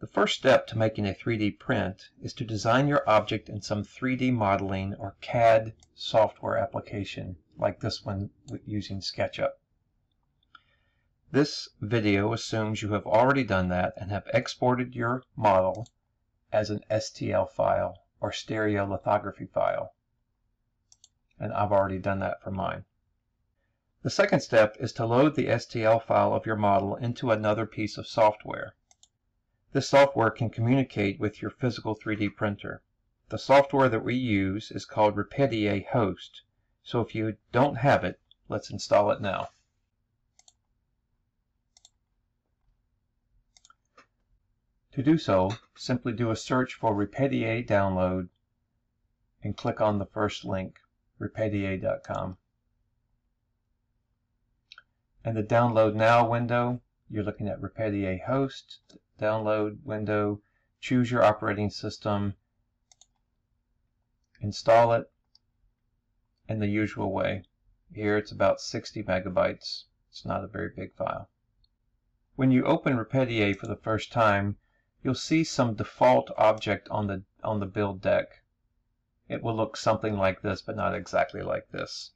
The first step to making a 3D print is to design your object in some 3D modeling or CAD software application like this one using SketchUp. This video assumes you have already done that and have exported your model as an STL file or stereolithography file. And I've already done that for mine. The second step is to load the STL file of your model into another piece of software. This software can communicate with your physical 3D printer. The software that we use is called Repetier Host, so if you don't have it, let's install it now. To do so, simply do a search for Repetier download and click on the first link, repetier.com. In the Download Now window, you're looking at Repetier Host, Download window, choose your operating system, install it in the usual way. Here it's about 60 megabytes. It's not a very big file. When you open Repetier for the first time, you'll see some default object on the build deck. It will look something like this, but not exactly like this.